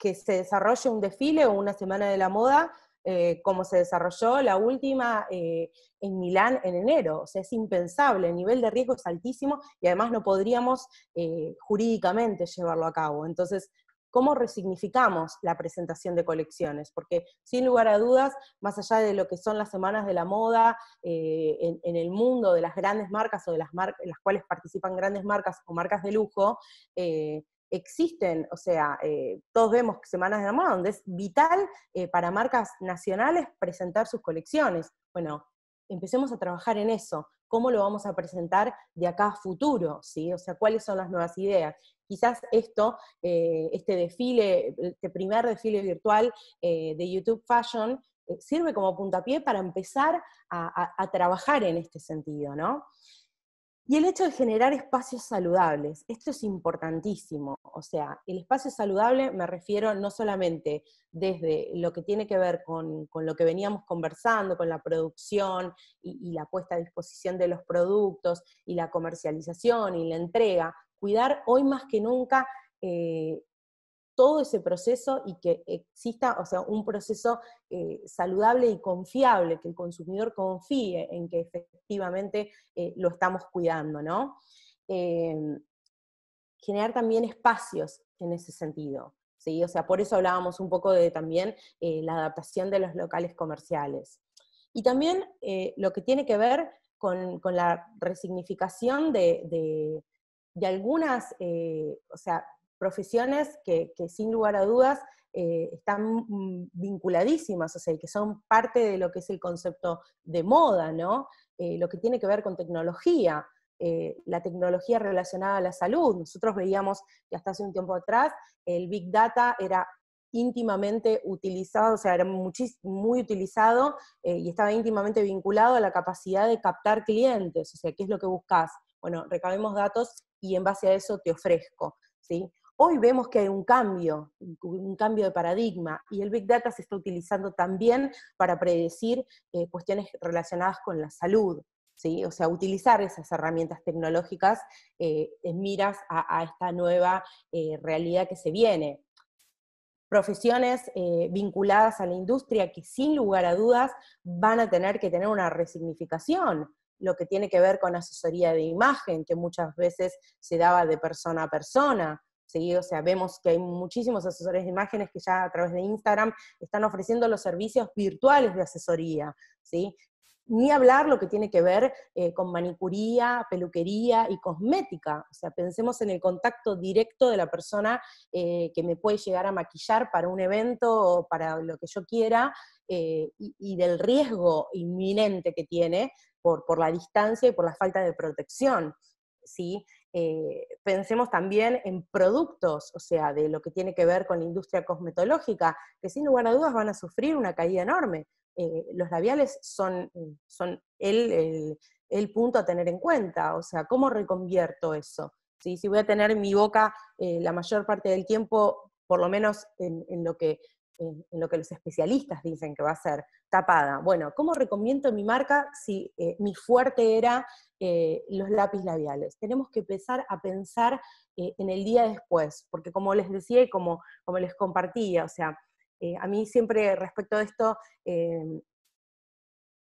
que se desarrolle un desfile o una semana de la moda eh, como se desarrolló la última eh, en Milán en enero. O sea, es impensable, el nivel de riesgo es altísimo y además no podríamos eh, jurídicamente llevarlo a cabo. Entonces, ¿cómo resignificamos la presentación de colecciones? Porque sin lugar a dudas, más allá de lo que son las semanas de la moda eh, en, en el mundo de las grandes marcas o de las, mar las cuales participan grandes marcas o marcas de lujo, eh, existen, o sea, eh, todos vemos semanas de la moda donde es vital eh, para marcas nacionales presentar sus colecciones. Bueno, empecemos a trabajar en eso, cómo lo vamos a presentar de acá a futuro, ¿sí? O sea, cuáles son las nuevas ideas. Quizás esto, eh, este desfile, este primer desfile virtual eh, de YouTube Fashion, eh, sirve como puntapié para empezar a, a, a trabajar en este sentido, ¿no? Y el hecho de generar espacios saludables, esto es importantísimo, o sea, el espacio saludable me refiero no solamente desde lo que tiene que ver con, con lo que veníamos conversando, con la producción y, y la puesta a disposición de los productos, y la comercialización y la entrega, cuidar hoy más que nunca eh, todo ese proceso y que exista, o sea, un proceso eh, saludable y confiable, que el consumidor confíe en que efectivamente eh, lo estamos cuidando, ¿no? Eh, generar también espacios en ese sentido, ¿sí? O sea, por eso hablábamos un poco de también eh, la adaptación de los locales comerciales. Y también eh, lo que tiene que ver con, con la resignificación de, de, de algunas, eh, o sea, profesiones que, que sin lugar a dudas eh, están vinculadísimas, o sea, y que son parte de lo que es el concepto de moda, ¿no? Eh, lo que tiene que ver con tecnología, eh, la tecnología relacionada a la salud. Nosotros veíamos que hasta hace un tiempo atrás el Big Data era íntimamente utilizado, o sea, era muy utilizado eh, y estaba íntimamente vinculado a la capacidad de captar clientes, o sea, ¿qué es lo que buscás? Bueno, recabemos datos y en base a eso te ofrezco, ¿sí? Hoy vemos que hay un cambio, un cambio de paradigma, y el Big Data se está utilizando también para predecir eh, cuestiones relacionadas con la salud, ¿sí? O sea, utilizar esas herramientas tecnológicas eh, en miras a, a esta nueva eh, realidad que se viene. Profesiones eh, vinculadas a la industria que sin lugar a dudas van a tener que tener una resignificación, lo que tiene que ver con asesoría de imagen, que muchas veces se daba de persona a persona, ¿sí? O sea, vemos que hay muchísimos asesores de imágenes que ya a través de Instagram están ofreciendo los servicios virtuales de asesoría, ¿sí? Ni hablar lo que tiene que ver eh, con manicuría, peluquería y cosmética. O sea, pensemos en el contacto directo de la persona eh, que me puede llegar a maquillar para un evento o para lo que yo quiera, eh, y, y del riesgo inminente que tiene por, por la distancia y por la falta de protección, ¿sí? Eh, pensemos también en productos, o sea, de lo que tiene que ver con la industria cosmetológica, que sin lugar a dudas van a sufrir una caída enorme. Eh, los labiales son, son el, el, el punto a tener en cuenta, o sea, ¿cómo reconvierto eso? ¿Sí? Si voy a tener mi boca eh, la mayor parte del tiempo, por lo menos en, en, lo que, en, en lo que los especialistas dicen que va a ser, tapada. Bueno, ¿cómo recomiendo mi marca si eh, mi fuerte era eh, los lápiz labiales? Tenemos que empezar a pensar eh, en el día después, porque como les decía y como, como les compartía, o sea, Eh, a mí siempre respecto a esto eh,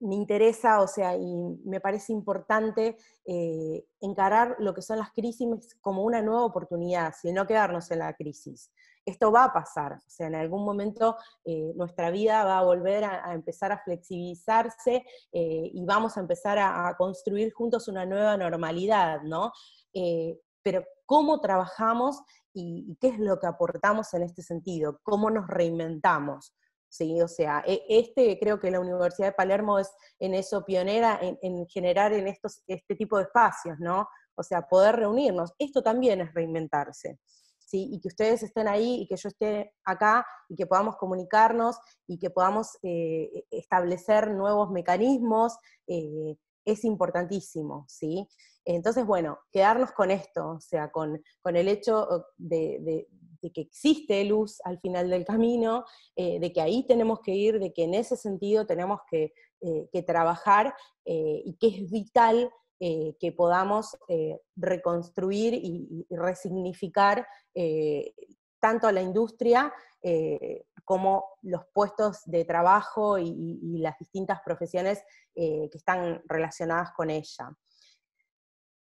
me interesa, o sea, y me parece importante eh, encarar lo que son las crisis como una nueva oportunidad, sino quedarnos en la crisis. Esto va a pasar, o sea, en algún momento eh, nuestra vida va a volver a, a empezar a flexibilizarse eh, y vamos a empezar a, a construir juntos una nueva normalidad, ¿no? Eh, pero cómo trabajamos y qué es lo que aportamos en este sentido, cómo nos reinventamos, ¿sí? O sea, este, creo que la Universidad de Palermo es en eso pionera, en, en generar en estos, este tipo de espacios, ¿no? O sea, poder reunirnos, esto también es reinventarse, ¿sí? Y que ustedes estén ahí, y que yo esté acá, y que podamos comunicarnos, y que podamos eh, establecer nuevos mecanismos, eh, es importantísimo, ¿sí? Entonces, bueno, quedarnos con esto, o sea, con, con el hecho de, de, de que existe luz al final del camino, eh, de que ahí tenemos que ir, de que en ese sentido tenemos que, eh, que trabajar, eh, y que es vital eh, que podamos eh, reconstruir y, y resignificar eh, tanto la industria eh, como los puestos de trabajo y, y, y las distintas profesiones eh, que están relacionadas con ella.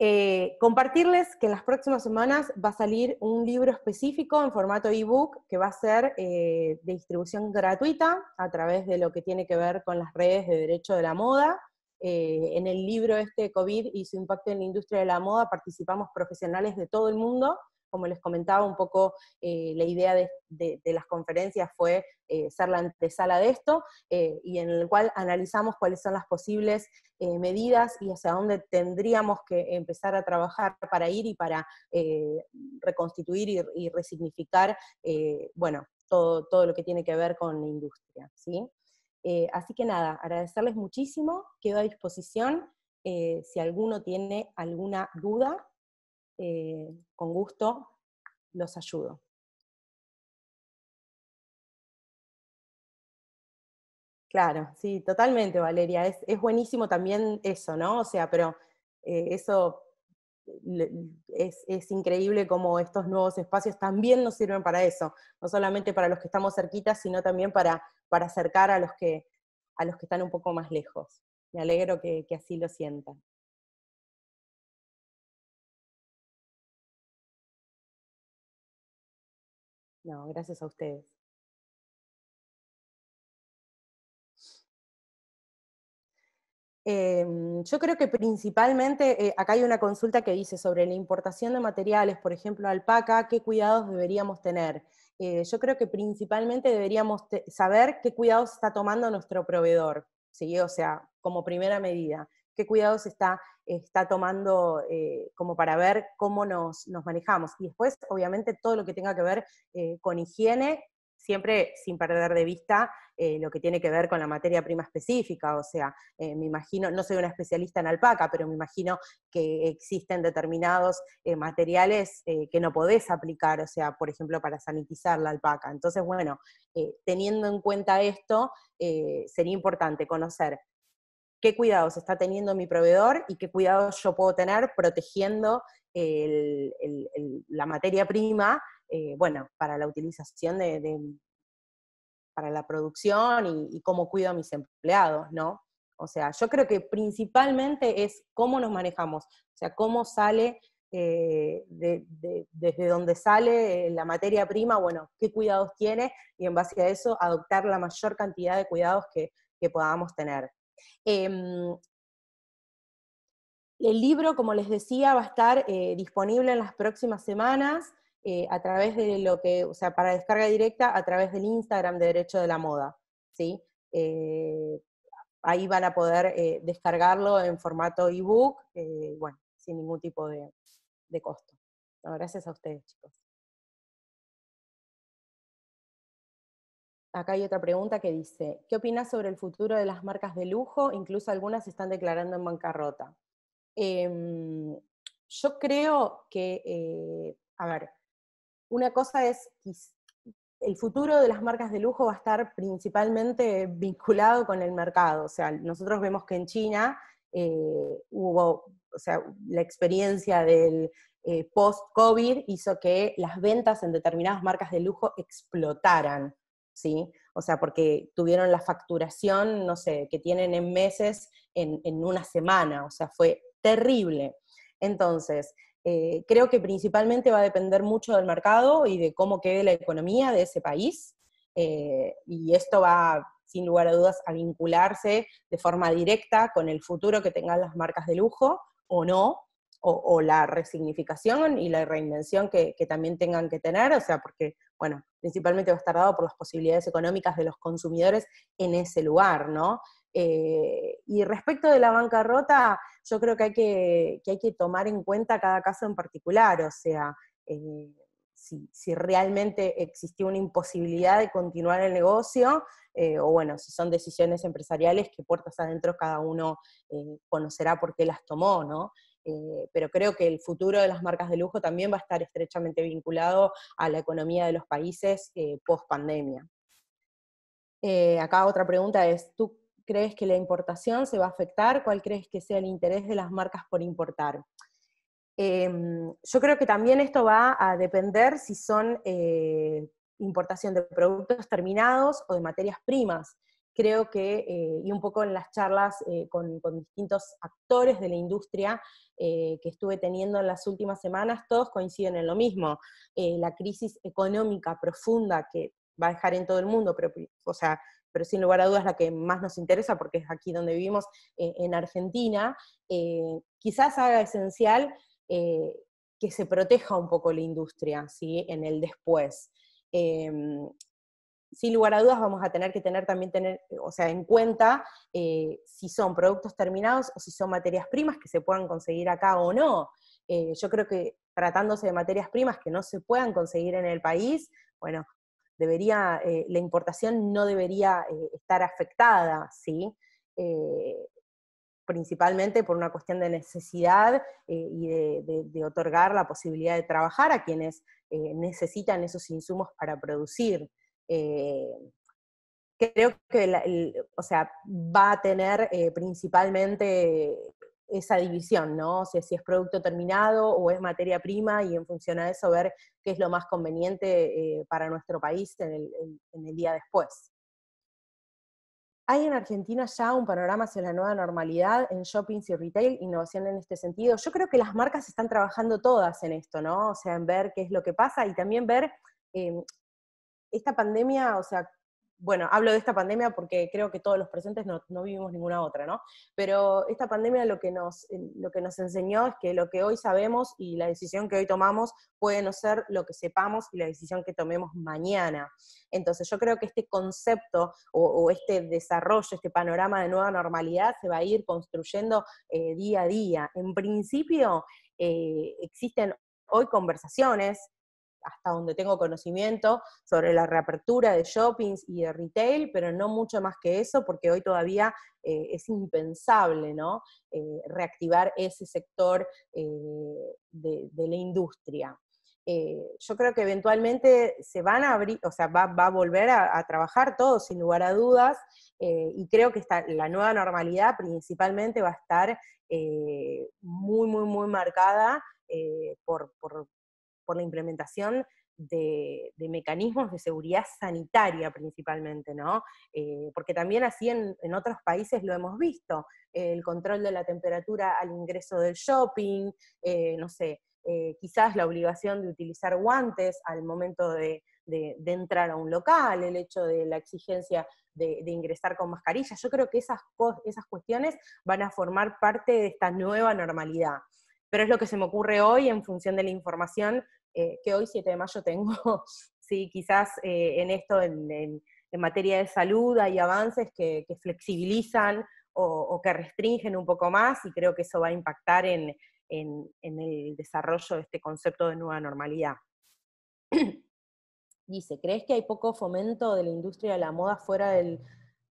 Eh, compartirles que en las próximas semanas va a salir un libro específico en formato ebook que va a ser eh, de distribución gratuita a través de lo que tiene que ver con las redes de Derecho de la Moda. Eh, en el libro este COVID y su impacto en la industria de la moda participamos profesionales de todo el mundo. Como les comentaba un poco, eh, la idea de, de, de las conferencias fue eh, ser la antesala de esto, eh, y en el cual analizamos cuáles son las posibles eh, medidas y hacia dónde tendríamos que empezar a trabajar para ir y para eh, reconstituir y, y resignificar eh, bueno, todo, todo lo que tiene que ver con la industria, ¿sí? Eh, así que nada, agradecerles muchísimo, quedo a disposición, eh, si alguno tiene alguna duda, Eh, con gusto los ayudo. Claro, sí, totalmente, Valeria, es, es buenísimo también eso, ¿no? O sea, pero eh, eso es, es increíble cómo estos nuevos espacios también nos sirven para eso, no solamente para los que estamos cerquitas, sino también para, para acercar a los, que, a los que están un poco más lejos. Me alegro que, que así lo sientan. No, gracias a ustedes. Eh, yo creo que principalmente, eh, acá hay una consulta que dice sobre la importación de materiales, por ejemplo, alpaca, ¿qué cuidados deberíamos tener? Eh, yo creo que principalmente deberíamos saber qué cuidados está tomando nuestro proveedor, ¿sí? O sea, como primera medida. Qué cuidados está, está tomando eh, como para ver cómo nos, nos manejamos. Y después, obviamente, todo lo que tenga que ver eh, con higiene, siempre sin perder de vista eh, lo que tiene que ver con la materia prima específica, o sea, eh, me imagino, no soy una especialista en alpaca, pero me imagino que existen determinados eh, materiales eh, que no podés aplicar, o sea, por ejemplo, para sanitizar la alpaca. Entonces, bueno, eh, teniendo en cuenta esto, eh, sería importante conocer qué cuidados está teniendo mi proveedor y qué cuidados yo puedo tener protegiendo el, el, el, la materia prima, eh, bueno, para la utilización de, de para la producción y, y cómo cuido a mis empleados, ¿no? O sea, yo creo que principalmente es cómo nos manejamos, o sea, cómo sale, eh, de, de, desde dónde sale la materia prima, bueno, qué cuidados tiene, y en base a eso adoptar la mayor cantidad de cuidados que, que podamos tener. Eh, el libro, como les decía, va a estar eh, disponible en las próximas semanas eh, a través de lo que, o sea, para descarga directa a través del Instagram de Derecho de la Moda, ¿sí? Eh, ahí van a poder eh, descargarlo en formato ebook, eh, bueno, sin ningún tipo de, de costo. No, gracias a ustedes, chicos. Acá hay otra pregunta que dice, ¿qué opinas sobre el futuro de las marcas de lujo? Incluso algunas se están declarando en bancarrota. Eh, yo creo que, eh, a ver, una cosa es, el futuro de las marcas de lujo va a estar principalmente vinculado con el mercado. O sea, nosotros vemos que en China eh, hubo, o sea, la experiencia del eh, post-COVID hizo que las ventas en determinadas marcas de lujo explotaran. ¿Sí? O sea, porque tuvieron la facturación, no sé, que tienen en meses, en, en una semana, o sea, fue terrible. Entonces, eh, creo que principalmente va a depender mucho del mercado y de cómo quede la economía de ese país, eh, y esto va, sin lugar a dudas, a vincularse de forma directa con el futuro que tengan las marcas de lujo, o no, o, o la resignificación y la reinvención que, que también tengan que tener, o sea, porque, bueno, principalmente va a estar dado por las posibilidades económicas de los consumidores en ese lugar, ¿no? Eh, y respecto de la bancarrota, yo creo que hay que, que hay que tomar en cuenta cada caso en particular, o sea, eh, si, si realmente existió una imposibilidad de continuar el negocio, eh, o bueno, si son decisiones empresariales que puertas adentro cada uno eh, conocerá por qué las tomó, ¿no? Eh, pero creo que el futuro de las marcas de lujo también va a estar estrechamente vinculado a la economía de los países eh, post-pandemia. Eh, acá otra pregunta es, ¿tú crees que la importación se va a afectar? ¿Cuál crees que sea el interés de las marcas por importar? Eh, yo creo que también esto va a depender si son eh, importación de productos terminados o de materias primas. Creo que, eh, y un poco en las charlas eh, con, con distintos actores de la industria eh, que estuve teniendo en las últimas semanas, todos coinciden en lo mismo. Eh, la crisis económica profunda que va a dejar en todo el mundo, pero, o sea, pero sin lugar a dudas la que más nos interesa, porque es aquí donde vivimos, eh, en Argentina, eh, quizás haga esencial eh, que se proteja un poco la industria, ¿sí? En el después. Eh, Sin lugar a dudas vamos a tener que tener también tener, o sea, en cuenta eh, si son productos terminados o si son materias primas que se puedan conseguir acá o no. Eh, yo creo que tratándose de materias primas que no se puedan conseguir en el país, bueno, debería, eh, la importación no debería eh, estar afectada, ¿sí? Eh, principalmente por una cuestión de necesidad eh, y de, de, de otorgar la posibilidad de trabajar a quienes eh, necesitan esos insumos para producir. Eh, creo que la, el, o sea, va a tener eh, principalmente esa división, ¿no? O sea, si es producto terminado o es materia prima, y en función a eso ver qué es lo más conveniente eh, para nuestro país en el, en, en el día después. ¿Hay en Argentina ya un panorama hacia la nueva normalidad en shoppings y retail, innovación en este sentido? Yo creo que las marcas están trabajando todas en esto, ¿no? O sea, en ver qué es lo que pasa y también ver... Eh, Esta pandemia, o sea, bueno, hablo de esta pandemia porque creo que todos los presentes no, no vivimos ninguna otra, ¿no? Pero esta pandemia lo que, nos, lo que nos enseñó es que lo que hoy sabemos y la decisión que hoy tomamos puede no ser lo que sepamos y la decisión que tomemos mañana. Entonces yo creo que este concepto o, o este desarrollo, este panorama de nueva normalidad se va a ir construyendo eh, día a día. En principio eh, existen hoy conversaciones, hasta donde tengo conocimiento, sobre la reapertura de shoppings y de retail, pero no mucho más que eso, porque hoy todavía eh, es impensable, ¿no? Eh, reactivar ese sector eh, de, de la industria. Eh, yo creo que eventualmente se van a abrir, o sea, va, va a volver a, a trabajar todo, sin lugar a dudas, eh, y creo que esta, la nueva normalidad principalmente va a estar eh, muy, muy, muy marcada eh, por, por, por la implementación de, de mecanismos de seguridad sanitaria principalmente, ¿no? Eh, porque también así en, en otros países lo hemos visto, eh, el control de la temperatura al ingreso del shopping, eh, no sé, Eh, quizás la obligación de utilizar guantes al momento de, de, de entrar a un local, el hecho de la exigencia de, de ingresar con mascarilla. Yo creo que esas, esas cuestiones van a formar parte de esta nueva normalidad. Pero es lo que se me ocurre hoy en función de la información eh, que hoy siete de mayo tengo. Sí, quizás eh, en esto, en, en, en materia de salud, hay avances que, que flexibilizan o, o que restringen un poco más, y creo que eso va a impactar en... En, en el desarrollo de este concepto de nueva normalidad. Dice, ¿crees que hay poco fomento de la industria de la moda fuera de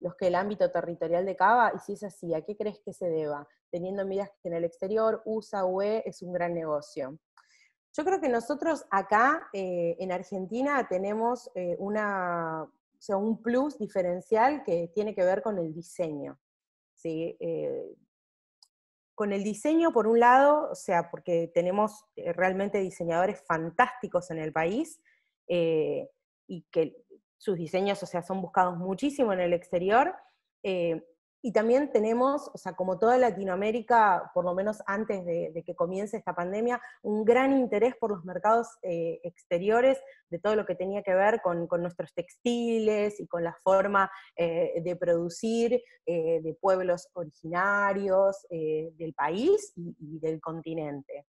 los que el ámbito territorial de CABA? Y si es así, ¿a qué crees que se deba? Teniendo en miras que en el exterior, U S A, U E, es un gran negocio. Yo creo que nosotros acá, eh, en Argentina, tenemos eh, una, o sea, un plus diferencial que tiene que ver con el diseño, ¿sí? Eh, Con el diseño, por un lado, o sea, porque tenemos realmente diseñadores fantásticos en el país, eh, y que sus diseños, o sea, son buscados muchísimo en el exterior, eh, y también tenemos, o sea, como toda Latinoamérica, por lo menos antes de, de que comience esta pandemia, un gran interés por los mercados eh, exteriores, de todo lo que tenía que ver con, con nuestros textiles y con la forma eh, de producir eh, de pueblos originarios eh, del país y, y del continente.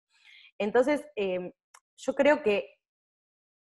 Entonces, eh, yo creo que,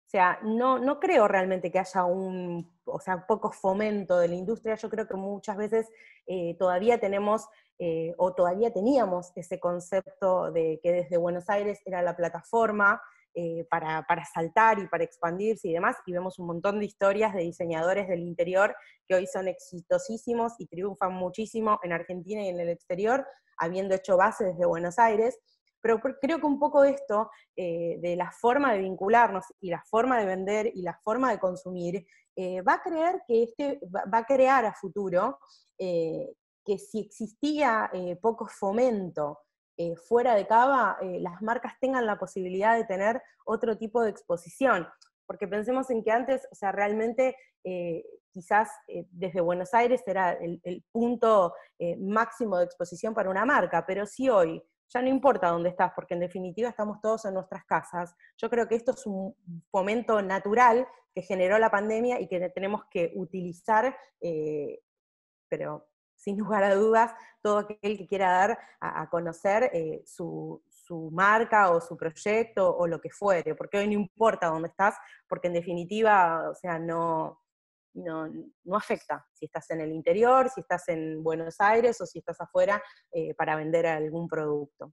o sea, no, no creo realmente que haya un, o sea, poco fomento de la industria. Yo creo que muchas veces eh, todavía tenemos, eh, o todavía teníamos ese concepto de que desde Buenos Aires era la plataforma eh, para, para saltar y para expandirse y demás, y vemos un montón de historias de diseñadores del interior que hoy son exitosísimos y triunfan muchísimo en Argentina y en el exterior, habiendo hecho base desde Buenos Aires. Pero creo que un poco esto, eh, de la forma de vincularnos, y la forma de vender, y la forma de consumir, eh, va a crear que este, va a crear a futuro eh, que si existía eh, poco fomento eh, fuera de CABA, eh, las marcas tengan la posibilidad de tener otro tipo de exposición. Porque pensemos en que antes, o sea, realmente eh, quizás eh, desde Buenos Aires era el, el punto eh, máximo de exposición para una marca, pero sí hoy, ya no importa dónde estás, porque en definitiva estamos todos en nuestras casas. Yo creo que esto es un fomento natural que generó la pandemia y que tenemos que utilizar, eh, pero sin lugar a dudas, todo aquel que quiera dar a, a conocer eh, su, su marca o su proyecto o lo que fuere, porque hoy no importa dónde estás, porque en definitiva, o sea, no... No, no afecta si estás en el interior, si estás en Buenos Aires o si estás afuera eh, para vender algún producto.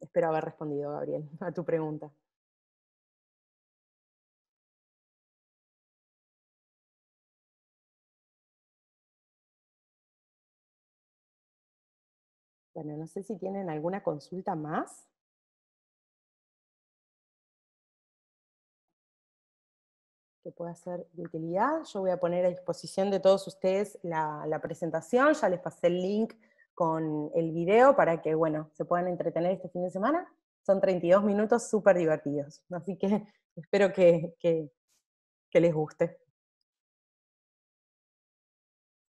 Espero haber respondido, Gabriel, a tu pregunta. Bueno, no sé si tienen alguna consulta más. Que pueda ser de utilidad. Yo voy a poner a disposición de todos ustedes la, la presentación, ya les pasé el link con el video para que, bueno, se puedan entretener este fin de semana. Son treinta y dos minutos súper divertidos, así que espero que, que, que les guste.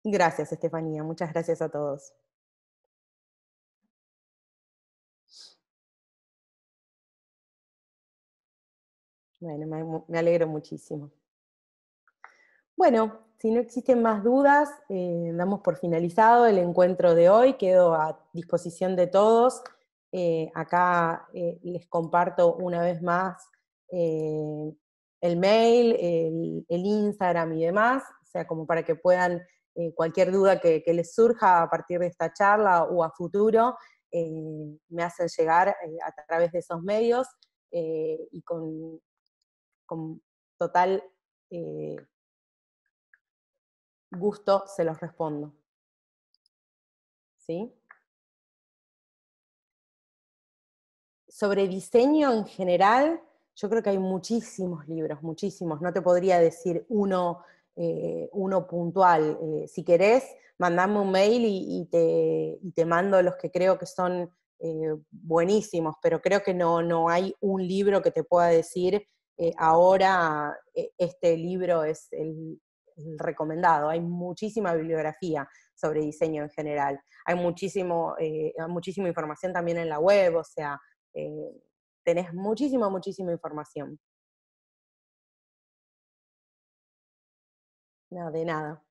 Gracias, Estefanía, muchas gracias a todos. Bueno, me, me alegro muchísimo. Bueno, si no existen más dudas, eh, damos por finalizado el encuentro de hoy, quedo a disposición de todos. Eh, acá eh, les comparto una vez más eh, el mail, el, el Instagram y demás, o sea, como para que puedan, eh, cualquier duda que, que les surja a partir de esta charla o a futuro, eh, me hacen llegar eh, a través de esos medios. eh, y con, con total eh, gusto se los respondo. ¿Sí? Sobre diseño en general, yo creo que hay muchísimos libros, muchísimos. No te podría decir uno, eh, uno puntual. Eh, si querés, mandame un mail y, y, te, y te mando los que creo que son eh, buenísimos, pero creo que no, no hay un libro que te pueda decir eh, ahora eh, este libro es el, el recomendado. Hay muchísima bibliografía sobre diseño en general. Hay muchísimo, eh, muchísima información también en la web, o sea... Eh, tenés muchísima, muchísima información. No, de nada.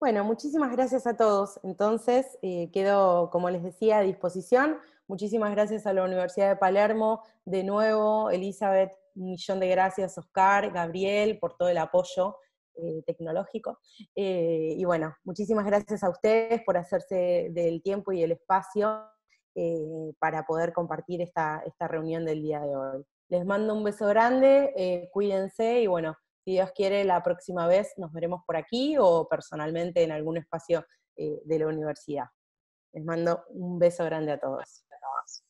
Bueno, muchísimas gracias a todos. Entonces, eh, quedo, como les decía, a disposición. Muchísimas gracias a la Universidad de Palermo. De nuevo, Elizabeth, un millón de gracias, Oscar, Gabriel, por todo el apoyo Eh, tecnológico, eh, y bueno, muchísimas gracias a ustedes por hacerse del tiempo y el espacio eh, para poder compartir esta, esta reunión del día de hoy. Les mando un beso grande, eh, cuídense, y bueno, si Dios quiere la próxima vez nos veremos por aquí o personalmente en algún espacio eh, de la universidad. Les mando un beso grande a todos.